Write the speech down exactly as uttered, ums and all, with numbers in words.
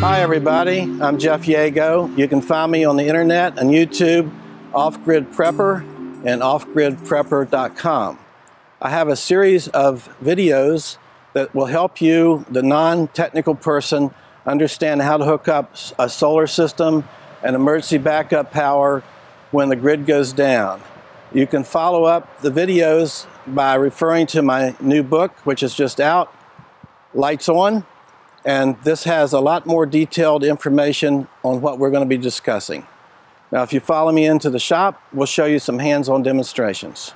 Hi everybody, I'm Jeff Yago. You can find me on the internet and YouTube, Off Grid Prepper and off grid prepper dot com. I have a series of videos that will help you, the non-technical person, understand how to hook up a solar system and emergency backup power when the grid goes down. You can follow up the videos by referring to my new book, which is just out, Lights On, and this has a lot more detailed information on what we're going to be discussing. Now, if you follow me into the shop, we'll show you some hands-on demonstrations.